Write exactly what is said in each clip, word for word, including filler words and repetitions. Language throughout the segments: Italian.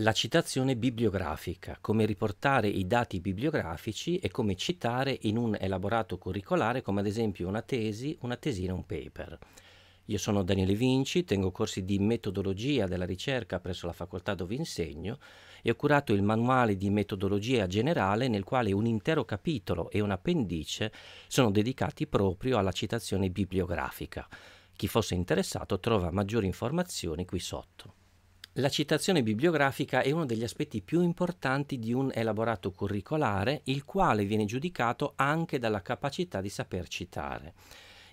la citazione bibliografica, come riportare i dati bibliografici e come citare in un elaborato curricolare come ad esempio una tesi, una tesina, un paper. Io sono Daniele Vinci, tengo corsi di metodologia della ricerca presso la facoltà dove insegno e ho curato il manuale di metodologia generale nel quale un intero capitolo e un appendice sono dedicati proprio alla citazione bibliografica. Chi fosse interessato trova maggiori informazioni qui sotto. La citazione bibliografica è uno degli aspetti più importanti di un elaborato curricolare, il quale viene giudicato anche dalla capacità di saper citare.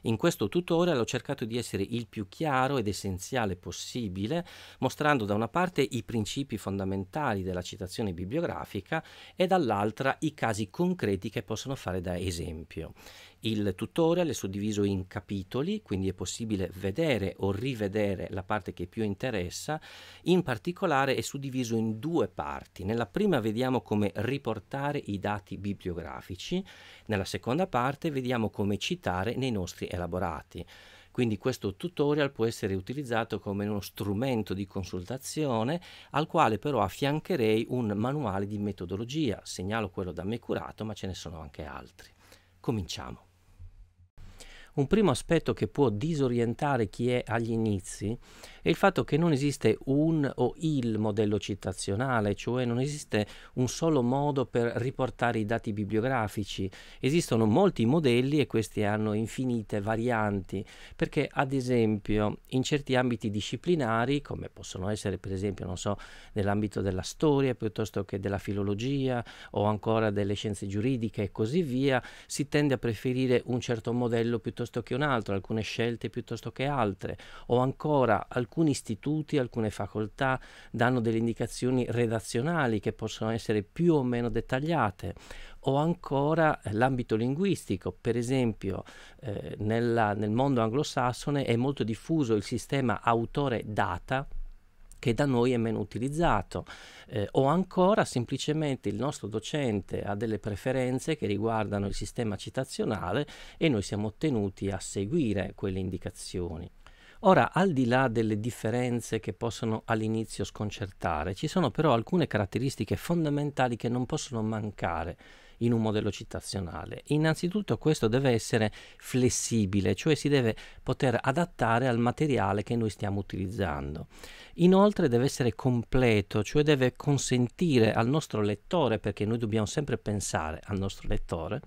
In questo tutorial ho cercato di essere il più chiaro ed essenziale possibile, mostrando da una parte i principi fondamentali della citazione bibliografica e dall'altra i casi concreti che possono fare da esempio. Il tutorial è suddiviso in capitoli, quindi è possibile vedere o rivedere la parte che più interessa. In particolare è suddiviso in due parti. Nella prima vediamo come riportare i dati bibliografici, nella seconda parte vediamo come citare nei nostri elaborati. Quindi questo tutorial può essere utilizzato come uno strumento di consultazione al quale però affiancherei un manuale di metodologia. Segnalo quello da me curato, ma ce ne sono anche altri. Cominciamo. Un primo aspetto che può disorientare chi è agli inizi è il fatto che non esiste un o il modello citazionale, cioè non esiste un solo modo per riportare i dati bibliografici. Esistono molti modelli e questi hanno infinite varianti, perché ad esempio in certi ambiti disciplinari, come possono essere per esempio, non so, nell'ambito della storia piuttosto che della filologia o ancora delle scienze giuridiche e così via, si tende a preferire un certo modello piuttosto che un altro, alcune scelte piuttosto che altre, o ancora alcuni istituti, alcune facoltà danno delle indicazioni redazionali che possono essere più o meno dettagliate, o ancora l'ambito linguistico. Per esempio eh, nella, nel mondo anglosassone è molto diffuso il sistema autore-data, che da noi è meno utilizzato, eh, o ancora semplicemente il nostro docente ha delle preferenze che riguardano il sistema citazionale e noi siamo tenuti a seguire quelle indicazioni. Ora, al di là delle differenze che possono all'inizio sconcertare, ci sono però alcune caratteristiche fondamentali che non possono mancare in un modello citazionale. Innanzitutto questo deve essere flessibile, cioè si deve poter adattare al materiale che noi stiamo utilizzando. Inoltre deve essere completo, cioè deve consentire al nostro lettore, perché noi dobbiamo sempre pensare al nostro lettore,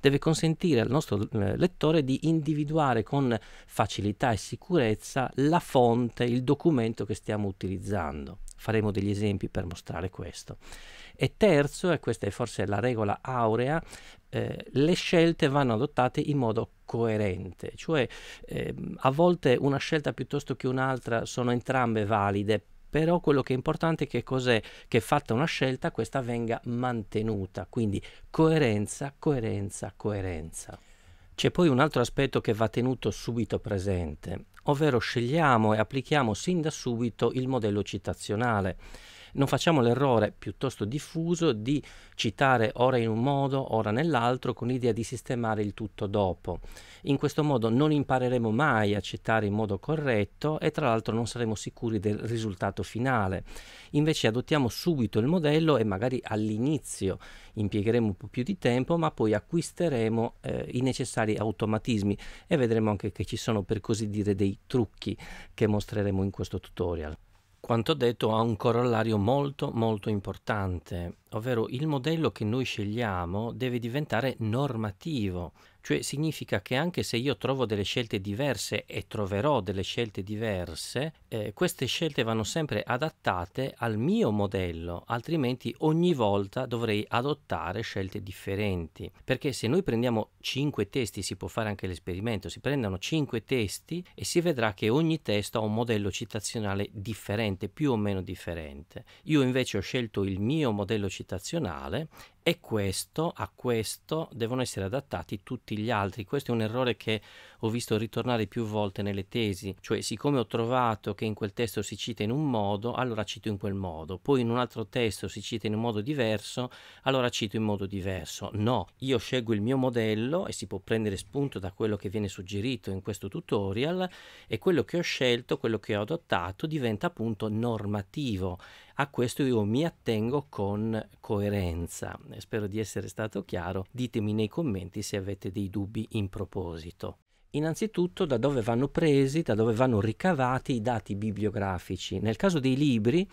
deve consentire al nostro lettore di individuare con facilità e sicurezza la fonte, il documento che stiamo utilizzando. Faremo degli esempi per mostrare questo. E terzo, e questa è forse la regola aurea, eh, le scelte vanno adottate in modo coerente, cioè eh, a volte una scelta piuttosto che un'altra sono entrambe valide, però quello che è importante è che cos'è che fatta una scelta questa venga mantenuta, quindi coerenza, coerenza, coerenza. C'è poi un altro aspetto che va tenuto subito presente, ovvero scegliamo e applichiamo sin da subito il modello citazionale. Non facciamo l'errore piuttosto diffuso di citare ora in un modo, ora nell'altro, con l'idea di sistemare il tutto dopo. In questo modo non impareremo mai a citare in modo corretto e tra l'altro non saremo sicuri del risultato finale. Invece adottiamo subito il modello e magari all'inizio impiegheremo un po' più di tempo, ma poi acquisteremo eh, i necessari automatismi e vedremo anche che ci sono, per così dire, dei trucchi che mostreremo in questo tutorial. Quanto detto ha un corollario molto molto importante, ovvero il modello che noi scegliamo deve diventare normativo, cioè significa che anche se io trovo delle scelte diverse e troverò delle scelte diverse, eh, queste scelte vanno sempre adattate al mio modello, altrimenti ogni volta dovrei adottare scelte differenti, perché se noi prendiamo cinque testi, si può fare anche l'esperimento, si prendono cinque testi e si vedrà che ogni testo ha un modello citazionale differente, più o meno differente. Io invece ho scelto il mio modello citazionale e questo, a questo devono essere adattati tutti gli altri. Questo è un errore che ho visto ritornare più volte nelle tesi, cioè siccome ho trovato che in quel testo si cita in un modo, allora cito in quel modo, poi in un altro testo si cita in un modo diverso, allora cito in modo diverso. No, io scelgo il mio modello e si può prendere spunto da quello che viene suggerito in questo tutorial e quello che ho scelto, quello che ho adottato diventa appunto normativo. A questo io mi attengo con coerenza. Spero di essere stato chiaro, ditemi nei commenti se avete dei dubbi in proposito. Innanzitutto, da dove vanno presi, da dove vanno ricavati i dati bibliografici? Nel caso dei libri,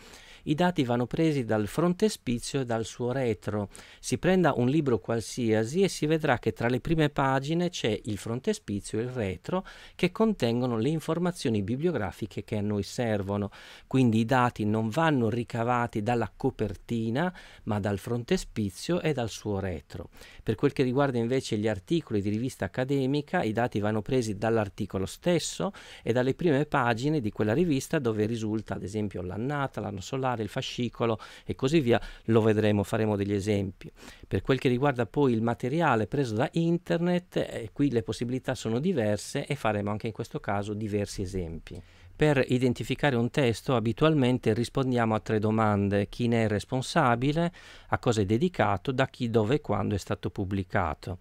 i dati vanno presi dal frontespizio e dal suo retro. Si prenda un libro qualsiasi e si vedrà che tra le prime pagine c'è il frontespizio e il retro che contengono le informazioni bibliografiche che a noi servono. Quindi i dati non vanno ricavati dalla copertina, ma dal frontespizio e dal suo retro. Per quel che riguarda invece gli articoli di rivista accademica, i dati vanno presi presi dall'articolo stesso e dalle prime pagine di quella rivista, dove risulta ad esempio l'annata, l'anno solare, il fascicolo e così via. Lo vedremo, faremo degli esempi. Per quel che riguarda poi il materiale preso da internet, eh, qui le possibilità sono diverse e faremo anche in questo caso diversi esempi. Per identificare un testo abitualmente rispondiamo a tre domande: chi ne è responsabile, a cosa è dedicato, da chi, dove e quando è stato pubblicato.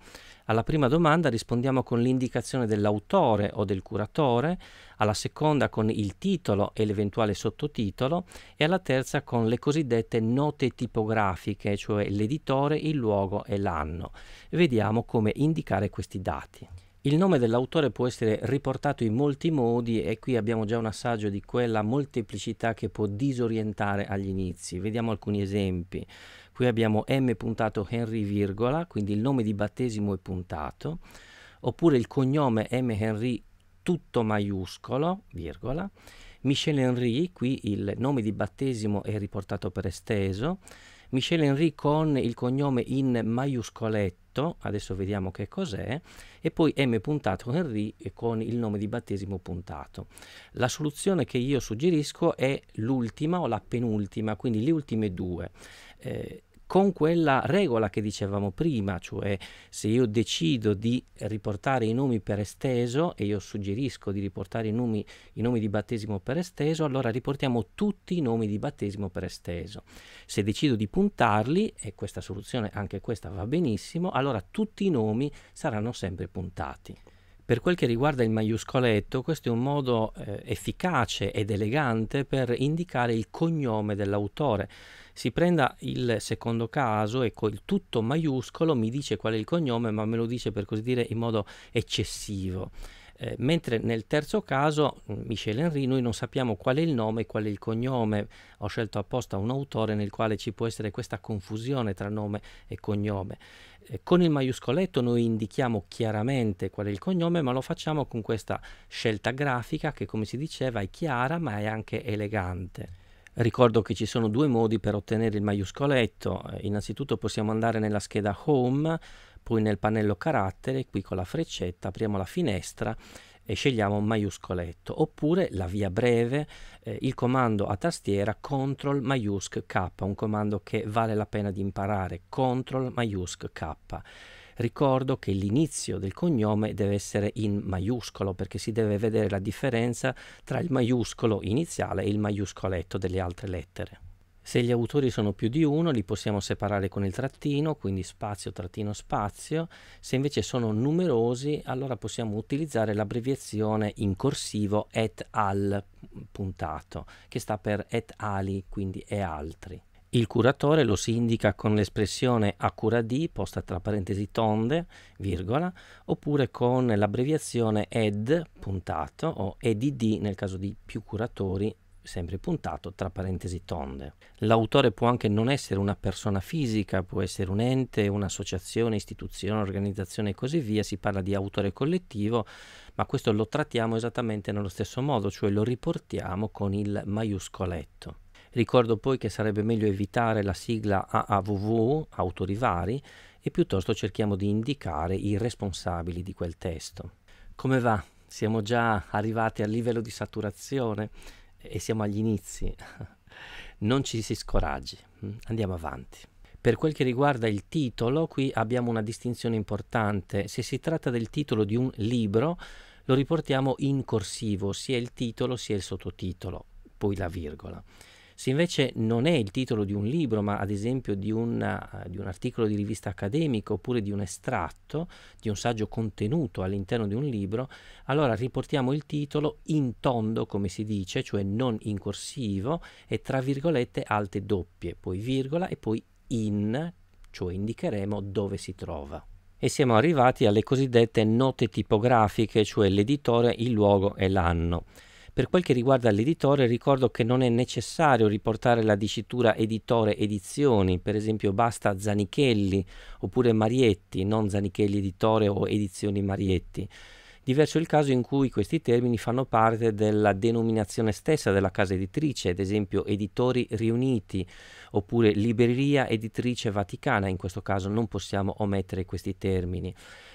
Alla prima domanda rispondiamo con l'indicazione dell'autore o del curatore, alla seconda con il titolo e l'eventuale sottotitolo e alla terza con le cosiddette note tipografiche, cioè l'editore, il luogo e l'anno. Vediamo come indicare questi dati. Il nome dell'autore può essere riportato in molti modi e qui abbiamo già un assaggio di quella molteplicità che può disorientare agli inizi. Vediamo alcuni esempi. Qui abbiamo M. Henry, virgola, quindi il nome di battesimo è puntato, oppure il cognome M. Henry tutto maiuscolo, virgola. Michel Henry, qui il nome di battesimo è riportato per esteso. Michel Henry con il cognome in maiuscoletto, adesso vediamo che cos'è, e poi M. Henry con il nome di battesimo puntato. La soluzione che io suggerisco è l'ultima o la penultima, quindi le ultime due, eh, con quella regola che dicevamo prima, cioè se io decido di riportare i nomi per esteso, e io suggerisco di riportare i nomi, i nomi di battesimo per esteso, allora riportiamo tutti i nomi di battesimo per esteso. Se decido di puntarli, e questa soluzione anche questa va benissimo, allora tutti i nomi saranno sempre puntati. Per quel che riguarda il maiuscoletto, questo è un modo eh, efficace ed elegante per indicare il cognome dell'autore. Si prenda il secondo caso e col tutto maiuscolo mi dice qual è il cognome, ma me lo dice per così dire in modo eccessivo. Eh, mentre nel terzo caso, Michel Henry, noi non sappiamo qual è il nome e qual è il cognome. Ho scelto apposta un autore nel quale ci può essere questa confusione tra nome e cognome. Eh, con il maiuscoletto noi indichiamo chiaramente qual è il cognome, ma lo facciamo con questa scelta grafica che, come si diceva, è chiara ma è anche elegante. Ricordo che ci sono due modi per ottenere il maiuscoletto. Innanzitutto possiamo andare nella scheda Home, poi nel pannello Carattere, qui con la freccetta apriamo la finestra e scegliamo un maiuscoletto, oppure la via breve, eh, il comando a tastiera Ctrl maiusc K, un comando che vale la pena di imparare, Ctrl maiusc K. Ricordo che l'inizio del cognome deve essere in maiuscolo, perché si deve vedere la differenza tra il maiuscolo iniziale e il maiuscoletto delle altre lettere. Se gli autori sono più di uno li possiamo separare con il trattino, quindi spazio, trattino, spazio. Se invece sono numerosi, allora possiamo utilizzare l'abbreviazione in corsivo et al puntato, che sta per et ali, quindi e altri. Il curatore lo si indica con l'espressione a cura di, posta tra parentesi tonde, virgola, oppure con l'abbreviazione ed, puntato, o edd nel caso di più curatori, sempre puntato tra parentesi tonde. L'autore può anche non essere una persona fisica, può essere un ente, un'associazione, istituzione, organizzazione e così via. Si parla di autore collettivo, ma questo lo trattiamo esattamente nello stesso modo, cioè lo riportiamo con il maiuscoletto. Ricordo poi che sarebbe meglio evitare la sigla A A W W, autori vari, e piuttosto cerchiamo di indicare i responsabili di quel testo. Come va? Siamo già arrivati al livello di saturazione e siamo agli inizi. Non ci si scoraggi, andiamo avanti. Per quel che riguarda il titolo, qui abbiamo una distinzione importante. Se si tratta del titolo di un libro, lo riportiamo in corsivo, sia il titolo sia il sottotitolo, poi la virgola. Se invece non è il titolo di un libro, ma ad esempio di, una, di un articolo di rivista accademica oppure di un estratto, di un saggio contenuto all'interno di un libro, allora riportiamo il titolo in tondo, come si dice, cioè non in corsivo, e tra virgolette alte doppie, poi virgola e poi in, cioè indicheremo dove si trova. E siamo arrivati alle cosiddette note tipografiche, cioè l'editore, il luogo e l'anno. Per quel che riguarda l'editore, ricordo che non è necessario riportare la dicitura editore edizioni, per esempio basta Zanichelli oppure Marietti, non Zanichelli editore o edizioni Marietti. Diverso il caso in cui questi termini fanno parte della denominazione stessa della casa editrice, ad esempio Editori Riuniti oppure Libreria Editrice Vaticana, in questo caso non possiamo omettere questi termini.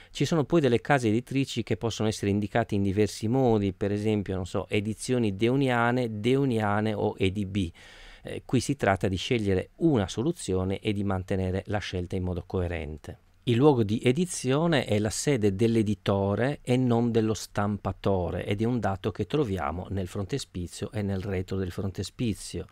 Ci sono poi delle case editrici che possono essere indicate in diversi modi, per esempio, non so, edizioni deuniane, deuniane o E D B. Eh, qui si tratta di scegliere una soluzione e di mantenere la scelta in modo coerente. Il luogo di edizione è la sede dell'editore e non dello stampatore, ed è un dato che troviamo nel frontespizio e nel retro del frontespizio.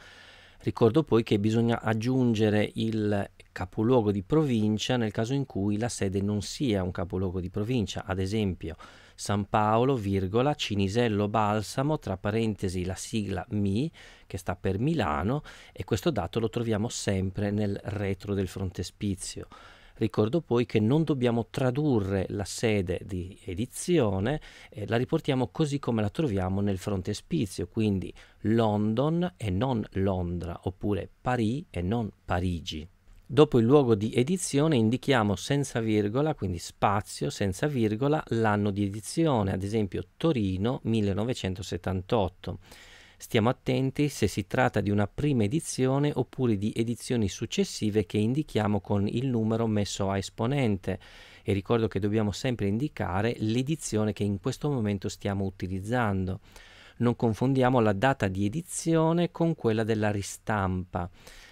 Ricordo poi che bisogna aggiungere il capoluogo di provincia nel caso in cui la sede non sia un capoluogo di provincia, ad esempio San Paolo, virgola, Cinisello Balsamo, tra parentesi la sigla M I, che sta per Milano, e questo dato lo troviamo sempre nel retro del frontespizio. Ricordo poi che non dobbiamo tradurre la sede di edizione, eh, la riportiamo così come la troviamo nel frontespizio, quindi London e non Londra, oppure Paris e non Parigi. Dopo il luogo di edizione indichiamo senza virgola, quindi spazio, senza virgola, l'anno di edizione, ad esempio Torino millenovecentosettantotto. Stiamo attenti se si tratta di una prima edizione oppure di edizioni successive che indichiamo con il numero messo a esponente, e ricordo che dobbiamo sempre indicare l'edizione che in questo momento stiamo utilizzando. Non confondiamo la data di edizione con quella della ristampa.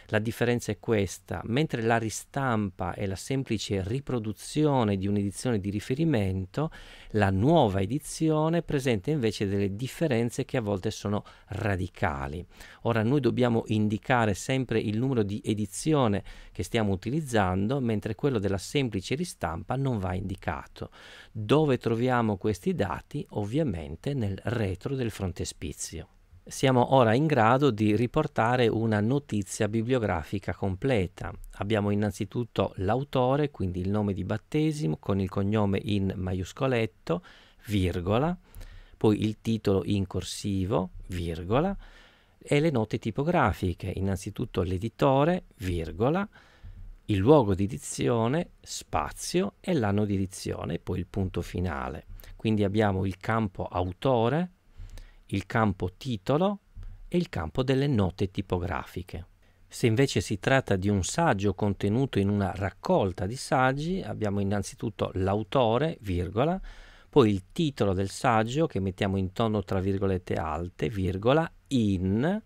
La differenza è questa: mentre la ristampa è la semplice riproduzione di un'edizione di riferimento, la nuova edizione presenta invece delle differenze che a volte sono radicali. Ora noi dobbiamo indicare sempre il numero di edizione che stiamo utilizzando, mentre quello della semplice ristampa non va indicato. Dove troviamo questi dati? Ovviamente nel retro del frontespizio. Siamo ora in grado di riportare una notizia bibliografica completa. Abbiamo innanzitutto l'autore, quindi il nome di battesimo con il cognome in maiuscoletto, virgola, poi il titolo in corsivo, virgola, e le note tipografiche, innanzitutto l'editore, virgola, il luogo di edizione, spazio, e l'anno di edizione, poi il punto finale. Quindi abbiamo il campo autore, il campo titolo e il campo delle note tipografiche. Se invece si tratta di un saggio contenuto in una raccolta di saggi, abbiamo innanzitutto l'autore, virgola, poi il titolo del saggio che mettiamo in tono tra virgolette alte, virgola, in,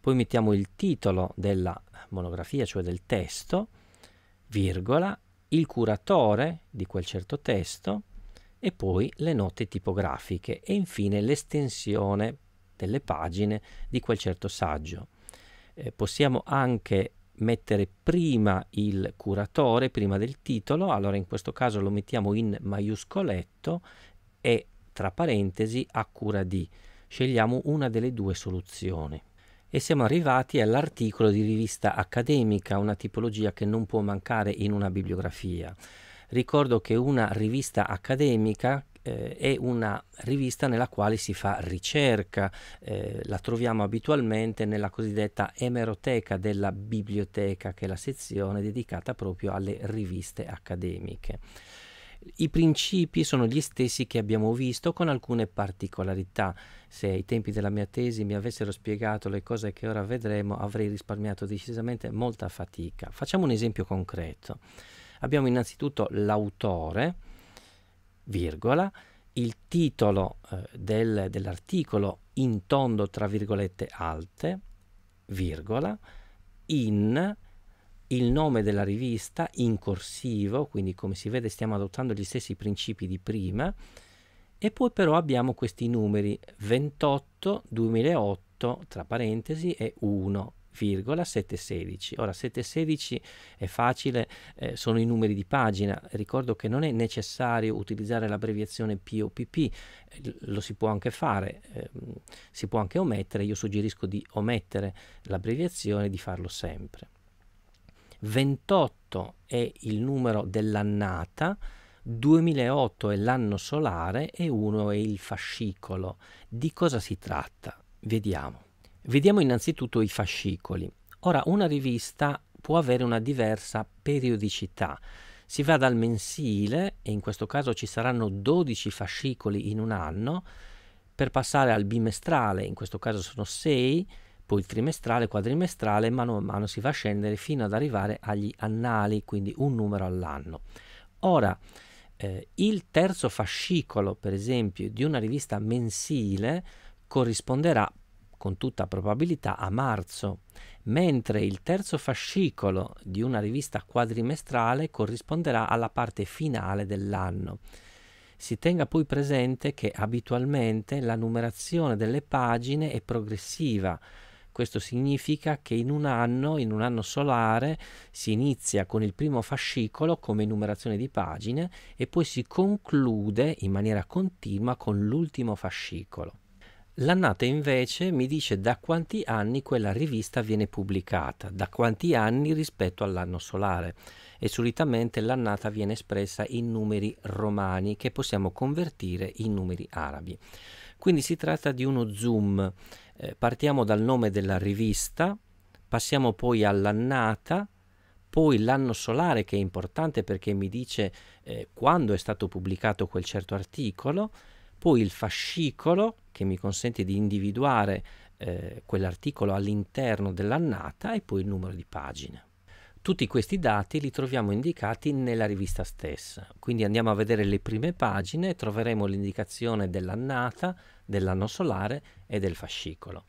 poi mettiamo il titolo della monografia, cioè del testo, virgola, il curatore di quel certo testo, e poi le note tipografiche e infine l'estensione delle pagine di quel certo saggio. Eh, possiamo anche mettere prima il curatore, prima del titolo, allora in questo caso lo mettiamo in maiuscoletto e tra parentesi a cura di. Scegliamo una delle due soluzioni. E siamo arrivati all'articolo di rivista accademica, una tipologia che non può mancare in una bibliografia. Ricordo che una rivista accademica eh, è una rivista nella quale si fa ricerca, eh, la troviamo abitualmente nella cosiddetta emeroteca della biblioteca, che è la sezione dedicata proprio alle riviste accademiche. I principi sono gli stessi che abbiamo visto, con alcune particolarità. Se ai tempi della mia tesi mi avessero spiegato le cose che ora vedremo, avrei risparmiato decisamente molta fatica. Facciamo un esempio concreto. Abbiamo innanzitutto l'autore, virgola, il titolo eh, del, dell'articolo in tondo tra virgolette alte, virgola, in, il nome della rivista in corsivo, quindi come si vede stiamo adottando gli stessi principi di prima, e poi però abbiamo questi numeri ventotto, duemilaotto, tra parentesi, e uno, sette virgola sette sedici. Ora sette sedici è facile, eh, sono i numeri di pagina. Ricordo che non è necessario utilizzare l'abbreviazione P O P P, eh, lo si può anche fare, eh, si può anche omettere. Io suggerisco di omettere l'abbreviazione e di farlo sempre. ventotto è il numero dell'annata, duemilaotto è l'anno solare e uno è il fascicolo. Di cosa si tratta? Vediamo. Vediamo innanzitutto i fascicoli. Ora, una rivista può avere una diversa periodicità. Si va dal mensile, e in questo caso ci saranno dodici fascicoli in un anno, per passare al bimestrale, in questo caso sono sei, poi il trimestrale, quadrimestrale, mano a mano si va a scendere fino ad arrivare agli annali, quindi un numero all'anno. Ora, eh, il terzo fascicolo, per esempio, di una rivista mensile corrisponderà con tutta probabilità a marzo, mentre il terzo fascicolo di una rivista quadrimestrale corrisponderà alla parte finale dell'anno. Si tenga poi presente che abitualmente la numerazione delle pagine è progressiva. Questo significa che in un anno, in un anno solare, si inizia con il primo fascicolo come numerazione di pagine e poi si conclude in maniera continua con l'ultimo fascicolo. L'annata invece mi dice da quanti anni quella rivista viene pubblicata, da quanti anni rispetto all'anno solare, e solitamente l'annata viene espressa in numeri romani che possiamo convertire in numeri arabi. Quindi si tratta di uno zoom. Eh, partiamo dal nome della rivista, passiamo poi all'annata, poi l'anno solare, che è importante perché mi dice eh, quando è stato pubblicato quel certo articolo, poi il fascicolo che mi consente di individuare eh, quell'articolo all'interno dell'annata e poi il numero di pagine. Tutti questi dati li troviamo indicati nella rivista stessa, quindi andiamo a vedere le prime pagine e troveremo l'indicazione dell'annata, dell'anno solare e del fascicolo.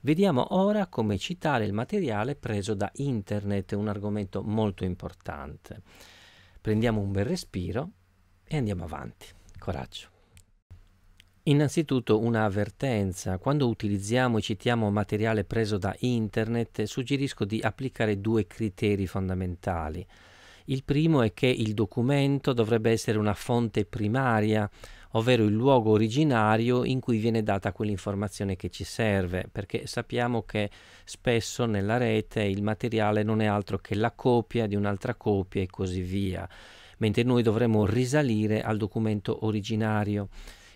Vediamo ora come citare il materiale preso da internet, un argomento molto importante. Prendiamo un bel respiro e andiamo avanti. Coraggio! Innanzitutto una avvertenza: quando utilizziamo e citiamo materiale preso da internet suggerisco di applicare due criteri fondamentali. Il primo è che il documento dovrebbe essere una fonte primaria, ovvero il luogo originario in cui viene data quell'informazione che ci serve, perché sappiamo che spesso nella rete il materiale non è altro che la copia di un'altra copia e così via, mentre noi dovremmo risalire al documento originario.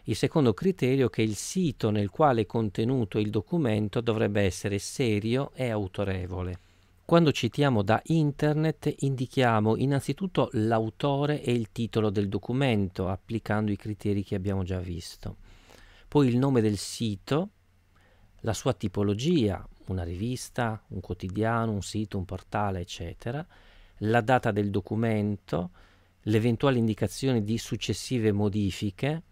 Il secondo criterio è che il sito nel quale è contenuto il documento dovrebbe essere serio e autorevole. Quando citiamo da internet indichiamo innanzitutto l'autore e il titolo del documento, applicando i criteri che abbiamo già visto. Poi il nome del sito, la sua tipologia, una rivista, un quotidiano, un sito, un portale, eccetera, la data del documento, le eventuali indicazioni di successive modifiche,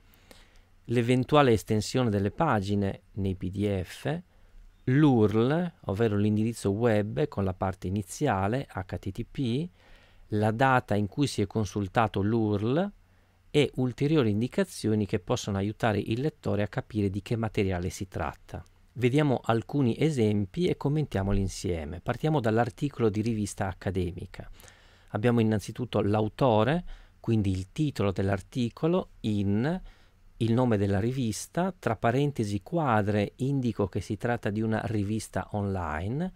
l'eventuale estensione delle pagine nei P D F, l'U R L, ovvero l'indirizzo web con la parte iniziale, H T T P, la data in cui si è consultato l'U R L e ulteriori indicazioni che possono aiutare il lettore a capire di che materiale si tratta. Vediamo alcuni esempi e commentiamoli insieme. Partiamo dall'articolo di rivista accademica. Abbiamo innanzitutto l'autore, quindi il titolo dell'articolo, in il nome della rivista, tra parentesi quadre indico che si tratta di una rivista online,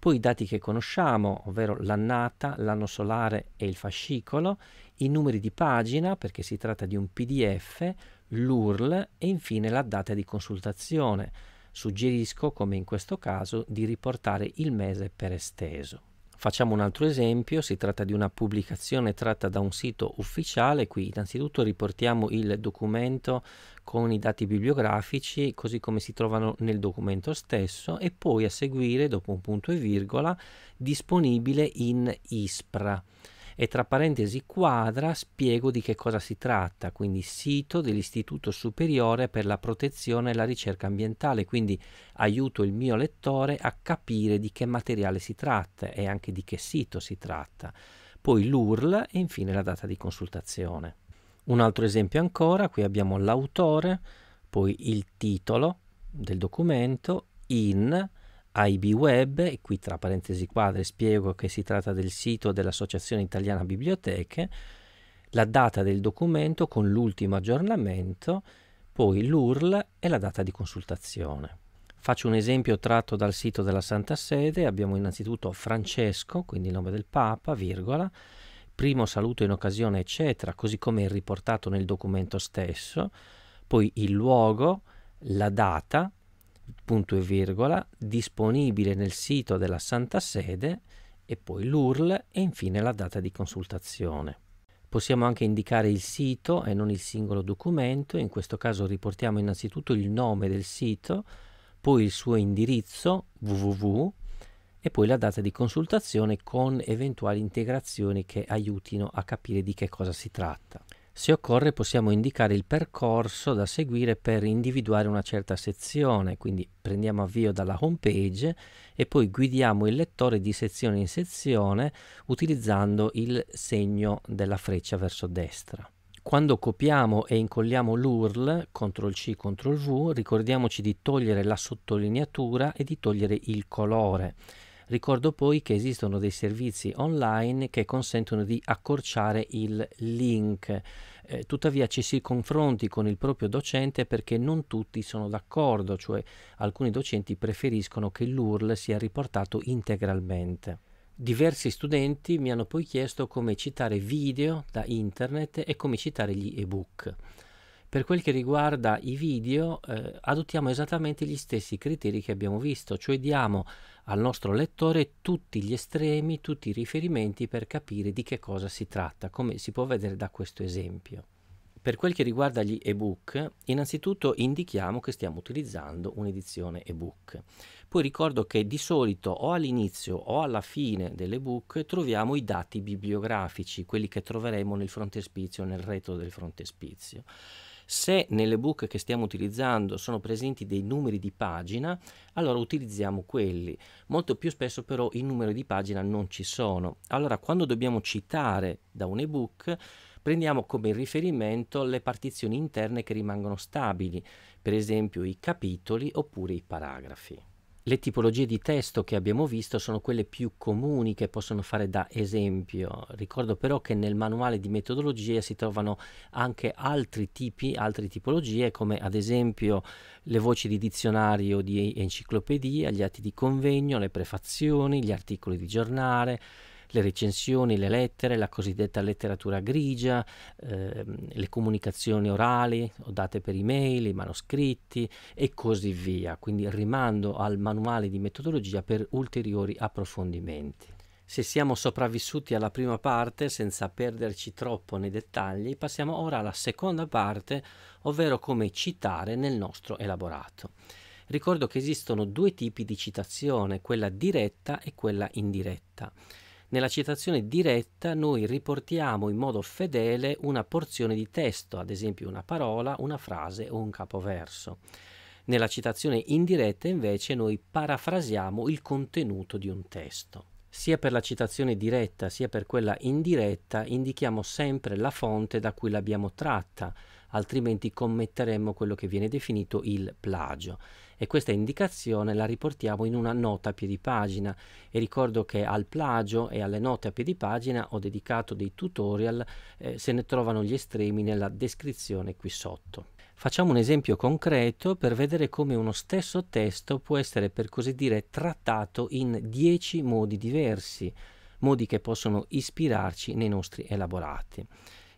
poi i dati che conosciamo, ovvero l'annata, l'anno solare e il fascicolo, i numeri di pagina perché si tratta di un P D F, l'U R L e infine la data di consultazione. Suggerisco, come in questo caso, di riportare il mese per esteso. Facciamo un altro esempio, si tratta di una pubblicazione tratta da un sito ufficiale. Qui innanzitutto riportiamo il documento con i dati bibliografici così come si trovano nel documento stesso e poi a seguire, dopo un punto e virgola, disponibile in Ispra. E tra parentesi quadra spiego di che cosa si tratta, quindi sito dell'Istituto Superiore per la Protezione e la Ricerca Ambientale, quindi aiuto il mio lettore a capire di che materiale si tratta e anche di che sito si tratta. Poi l'U R L e infine la data di consultazione. Un altro esempio ancora, qui abbiamo l'autore, poi il titolo del documento, in A I B Web, e qui tra parentesi quadre spiego che si tratta del sito dell'Associazione Italiana Biblioteche, la data del documento con l'ultimo aggiornamento, poi l'U R L e la data di consultazione. Faccio un esempio tratto dal sito della Santa Sede. Abbiamo innanzitutto Francesco, quindi il nome del Papa, virgola, primo saluto in occasione, eccetera, così come è riportato nel documento stesso, poi il luogo, la data, punto e virgola, disponibile nel sito della Santa Sede, e poi l'U R L e infine la data di consultazione. Possiamo anche indicare il sito e non il singolo documento. In questo caso riportiamo innanzitutto il nome del sito, poi il suo indirizzo www e poi la data di consultazione con eventuali integrazioni che aiutino a capire di che cosa si tratta. Se occorre possiamo indicare il percorso da seguire per individuare una certa sezione, quindi prendiamo avvio dalla home page e poi guidiamo il lettore di sezione in sezione utilizzando il segno della freccia verso destra. Quando copiamo e incolliamo l'U R L, control C, control V, ricordiamoci di togliere la sottolineatura e di togliere il colore. Ricordo poi che esistono dei servizi online che consentono di accorciare il link, eh, tuttavia ci si confronti con il proprio docente perché non tutti sono d'accordo, cioè alcuni docenti preferiscono che l'U R L sia riportato integralmente. Diversi studenti mi hanno poi chiesto come citare video da internet e come citare gli ebook. Per quel che riguarda i video, eh, adottiamo esattamente gli stessi criteri che abbiamo visto, cioè diamo al nostro lettore tutti gli estremi, tutti i riferimenti per capire di che cosa si tratta, come si può vedere da questo esempio. Per quel che riguarda gli ebook, innanzitutto indichiamo che stiamo utilizzando un'edizione ebook. Poi ricordo che di solito o all'inizio o alla fine dell'ebook troviamo i dati bibliografici, quelli che troveremo nel frontespizio, nel retro del frontespizio. Se nell'ebook che stiamo utilizzando sono presenti dei numeri di pagina, allora utilizziamo quelli. Molto più spesso però i numeri di pagina non ci sono. Allora quando dobbiamo citare da un ebook prendiamo come riferimento le partizioni interne che rimangono stabili, per esempio i capitoli oppure i paragrafi. Le tipologie di testo che abbiamo visto sono quelle più comuni che possono fare da esempio. Ricordo però che nel manuale di metodologia si trovano anche altri tipi, altre tipologie, come ad esempio le voci di dizionario, di enciclopedia, gli atti di convegno, le prefazioni, gli articoli di giornale, le recensioni, le lettere, la cosiddetta letteratura grigia, eh, le comunicazioni orali o date per email, i manoscritti e così via. Quindi rimando al manuale di metodologia per ulteriori approfondimenti. Se siamo sopravvissuti alla prima parte, senza perderci troppo nei dettagli, passiamo ora alla seconda parte, ovvero come citare nel nostro elaborato. Ricordo che esistono due tipi di citazione, quella diretta e quella indiretta. Nella citazione diretta noi riportiamo in modo fedele una porzione di testo, ad esempio una parola, una frase o un capoverso. Nella citazione indiretta invece noi parafrasiamo il contenuto di un testo. Sia per la citazione diretta sia per quella indiretta indichiamo sempre la fonte da cui l'abbiamo tratta, altrimenti commetteremmo quello che viene definito il plagio. E questa indicazione la riportiamo in una nota a piedi pagina, e ricordo che al plagio e alle note a piedi pagina ho dedicato dei tutorial, eh, se ne trovano gli estremi nella descrizione qui sotto. Facciamo un esempio concreto per vedere come uno stesso testo può essere per così dire trattato in dieci modi diversi, modi che possono ispirarci nei nostri elaborati.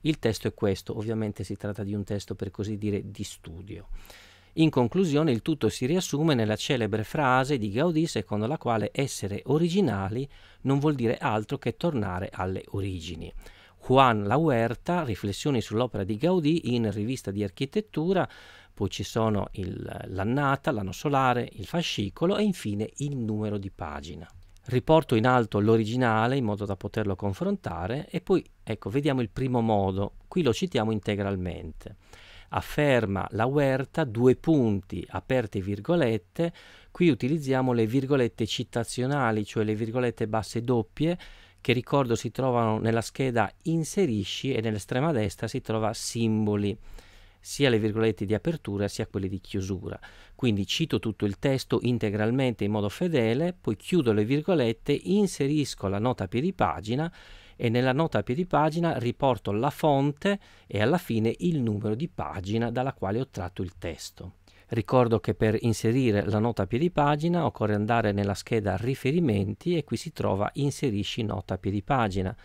Il testo è questo, ovviamente si tratta di un testo per così dire di studio. In conclusione il tutto si riassume nella celebre frase di Gaudí secondo la quale essere originali non vuol dire altro che tornare alle origini. Juan Lahuerta, riflessioni sull'opera di Gaudí in Rivista di Architettura, poi ci sono l'annata, l'anno solare, il fascicolo e infine il numero di pagina. Riporto in alto l'originale in modo da poterlo confrontare e poi ecco vediamo il primo modo, qui lo citiamo integralmente. Afferma Lahuerta, due punti, aperte virgolette, qui utilizziamo le virgolette citazionali, cioè le virgolette basse doppie, che ricordo si trovano nella scheda inserisci e nell'estrema destra si trova simboli. sia le virgolette di apertura sia quelle di chiusura. Quindi cito tutto il testo integralmente in modo fedele, poi chiudo le virgolette, inserisco la nota a piedi pagina e nella nota a piedi pagina riporto la fonte e alla fine il numero di pagina dalla quale ho tratto il testo. Ricordo che per inserire la nota a piedi pagina occorre andare nella scheda riferimenti e qui si trova inserisci nota a piedi pagina,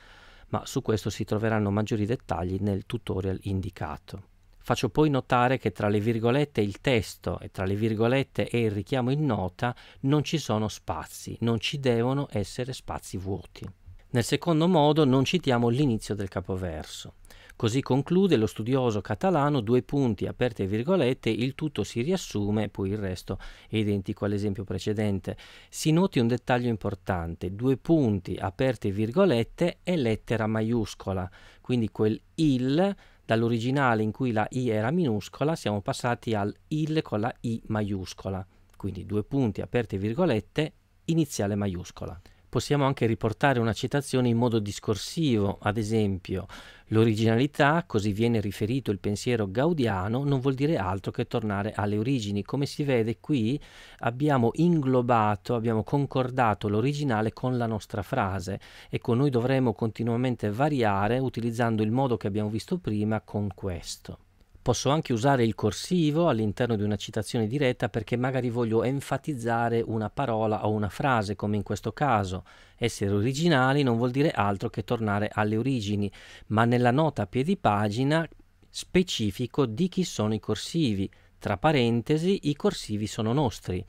ma su questo si troveranno maggiori dettagli nel tutorial indicato. Faccio poi notare che tra le virgolette e il testo e tra le virgolette e il richiamo in nota non ci sono spazi, non ci devono essere spazi vuoti. Nel secondo modo non citiamo l'inizio del capoverso. Così conclude lo studioso catalano, due punti, aperte virgolette, il tutto si riassume, poi il resto è identico all'esempio precedente. Si noti un dettaglio importante, due punti, aperte virgolette e lettera maiuscola, quindi quel il dall'originale in cui la i era minuscola siamo passati al il con la i maiuscola, quindi due punti, aperte virgolette, iniziale maiuscola. Possiamo anche riportare una citazione in modo discorsivo, ad esempio l'originalità, così viene riferito il pensiero gaudiano, non vuol dire altro che tornare alle origini. Come si vede qui abbiamo inglobato, abbiamo concordato l'originale con la nostra frase, ecco noi dovremo continuamente variare utilizzando il modo che abbiamo visto prima con questo. Posso anche usare il corsivo all'interno di una citazione diretta perché magari voglio enfatizzare una parola o una frase, come in questo caso. Essere originali non vuol dire altro che tornare alle origini, ma nella nota a piedi pagina specifico di chi sono i corsivi. Tra parentesi, i corsivi sono nostri.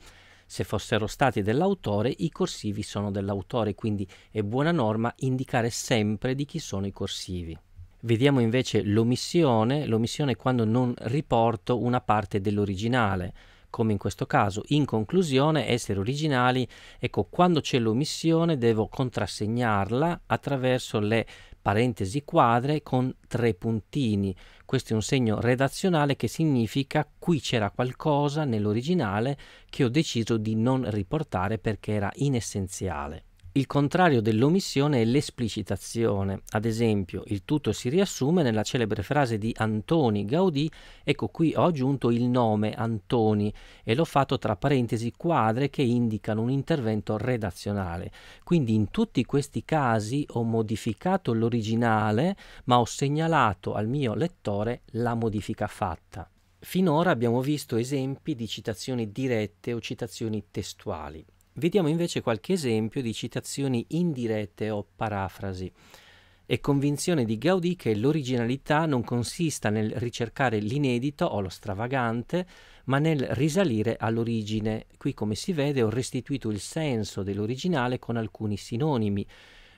Se fossero stati dell'autore, i corsivi sono dell'autore, quindi è buona norma indicare sempre di chi sono i corsivi. Vediamo invece l'omissione, l'omissione è quando non riporto una parte dell'originale, come in questo caso. In conclusione, essere originali, ecco, quando c'è l'omissione devo contrassegnarla attraverso le parentesi quadre con tre puntini. Questo è un segno redazionale che significa qui c'era qualcosa nell'originale che ho deciso di non riportare perché era inessenziale. Il contrario dell'omissione è l'esplicitazione, ad esempio il tutto si riassume nella celebre frase di Antoni Gaudì, ecco qui ho aggiunto il nome Antoni e l'ho fatto tra parentesi quadre che indicano un intervento redazionale, quindi in tutti questi casi ho modificato l'originale ma ho segnalato al mio lettore la modifica fatta. Finora abbiamo visto esempi di citazioni dirette o citazioni testuali. Vediamo invece qualche esempio di citazioni indirette o parafrasi. È convinzione di Gaudì che l'originalità non consista nel ricercare l'inedito o lo stravagante, ma nel risalire all'origine. Qui, come si vede, ho restituito il senso dell'originale con alcuni sinonimi.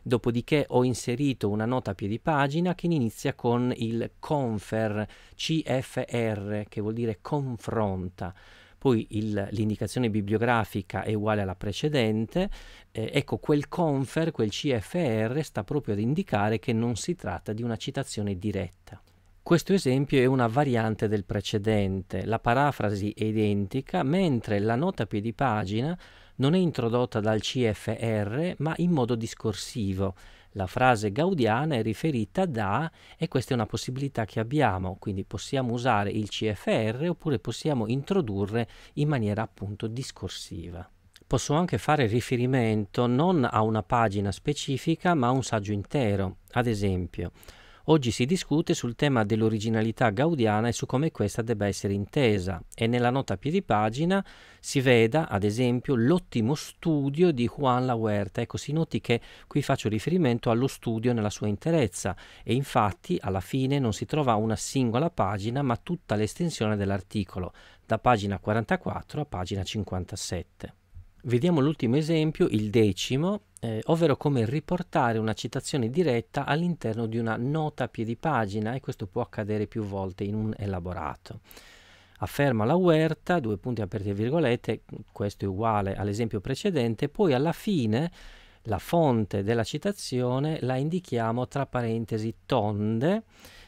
Dopodiché ho inserito una nota a piedi pagina che inizia con il confer, C F R, che vuol dire confronta. Poi l'indicazione bibliografica è uguale alla precedente, eh, ecco quel confer, quel C F R sta proprio ad indicare che non si tratta di una citazione diretta. Questo esempio è una variante del precedente, la parafrasi è identica mentre la nota a piedi pagina non è introdotta dal C F R ma in modo discorsivo. La frase gaudiana è riferita da, e questa è una possibilità che abbiamo, quindi possiamo usare il C F R oppure possiamo introdurre in maniera appunto discorsiva. Posso anche fare riferimento non a una pagina specifica ma a un saggio intero, ad esempio. Oggi si discute sul tema dell'originalità gaudiana e su come questa debba essere intesa e nella nota a piedi pagina si veda, ad esempio, l'ottimo studio di Juan Lahuerta. Ecco, si noti che qui faccio riferimento allo studio nella sua interezza e infatti alla fine non si trova una singola pagina ma tutta l'estensione dell'articolo, da pagina quarantaquattro a pagina cinquantasette. Vediamo l'ultimo esempio, il decimo, eh, ovvero come riportare una citazione diretta all'interno di una nota a piedi pagina e questo può accadere più volte in un elaborato. Afferma Lahuerta, due punti aperti e virgolette, questo è uguale all'esempio precedente, poi alla fine la fonte della citazione la indichiamo tra parentesi tonde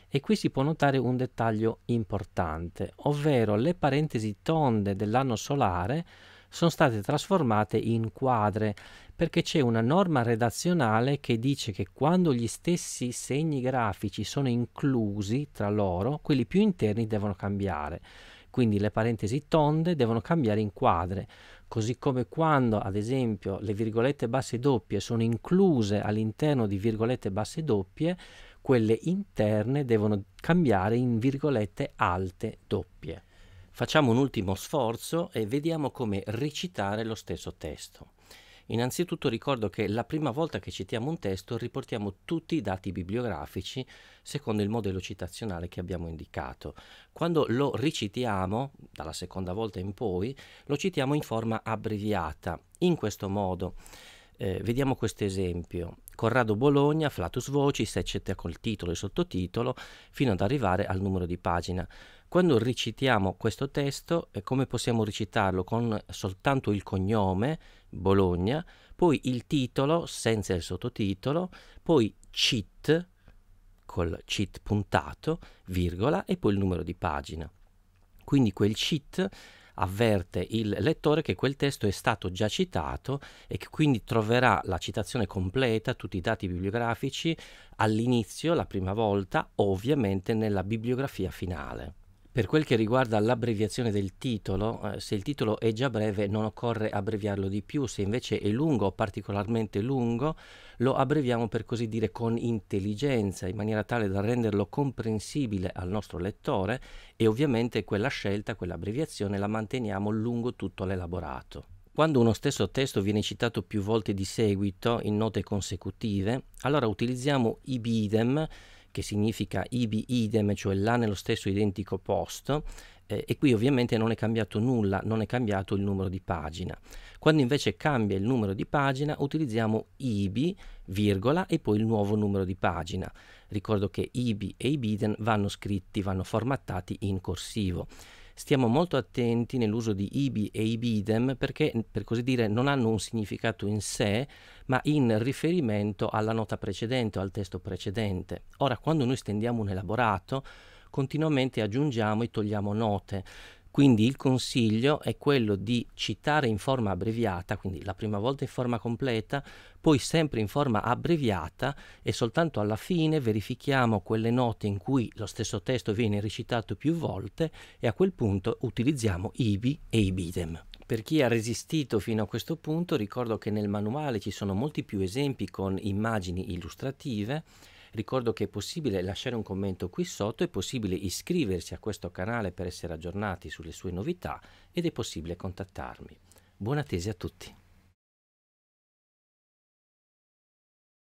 e qui si può notare un dettaglio importante, ovvero le parentesi tonde dell'anno solare sono state trasformate in quadre, perché c'è una norma redazionale che dice che quando gli stessi segni grafici sono inclusi tra loro, quelli più interni devono cambiare. Quindi le parentesi tonde devono cambiare in quadre, così come quando, ad esempio, le virgolette basse doppie sono incluse all'interno di virgolette basse doppie, quelle interne devono cambiare in virgolette alte doppie. Facciamo un ultimo sforzo e vediamo come recitare lo stesso testo. Innanzitutto ricordo che la prima volta che citiamo un testo riportiamo tutti i dati bibliografici secondo il modello citazionale che abbiamo indicato. Quando lo ricitiamo, dalla seconda volta in poi, lo citiamo in forma abbreviata. In questo modo, eh, vediamo questo esempio. Corrado Bologna, Flatus Vocis, eccetera, col titolo e sottotitolo, fino ad arrivare al numero di pagina. Quando ricitiamo questo testo, eh, come possiamo recitarlo? Con soltanto il cognome, Bologna, poi il titolo, senza il sottotitolo, poi cit, col cit puntato, virgola, e poi il numero di pagina. Quindi quel cit avverte il lettore che quel testo è stato già citato e che quindi troverà la citazione completa, tutti i dati bibliografici, all'inizio, la prima volta, ovviamente nella bibliografia finale. Per quel che riguarda l'abbreviazione del titolo, eh, se il titolo è già breve non occorre abbreviarlo di più, se invece è lungo o particolarmente lungo lo abbreviamo per così dire con intelligenza, in maniera tale da renderlo comprensibile al nostro lettore, e ovviamente quella scelta, quell'abbreviazione la manteniamo lungo tutto l'elaborato. Quando uno stesso testo viene citato più volte di seguito, in note consecutive, allora utilizziamo ib idem, che significa ibi idem, cioè là nello stesso identico posto, eh, e qui ovviamente non è cambiato nulla, non è cambiato il numero di pagina. Quando invece cambia il numero di pagina utilizziamo ibi, virgola, e poi il nuovo numero di pagina. Ricordo che ibi e ibidem vanno scritti, vanno formattati in corsivo. Stiamo molto attenti nell'uso di ibi e ibidem perché, per così dire, non hanno un significato in sé, ma in riferimento alla nota precedente o al testo precedente. Ora, quando noi stendiamo un elaborato, continuamente aggiungiamo e togliamo note. Quindi il consiglio è quello di citare in forma abbreviata, quindi la prima volta in forma completa, poi sempre in forma abbreviata, e soltanto alla fine verifichiamo quelle note in cui lo stesso testo viene recitato più volte e a quel punto utilizziamo ibi e ibidem. Per chi ha resistito fino a questo punto, ricordo che nel manuale ci sono molti più esempi con immagini illustrative. Ricordo che è possibile lasciare un commento qui sotto, è possibile iscriversi a questo canale per essere aggiornati sulle sue novità ed è possibile contattarmi. Buona tesi a tutti!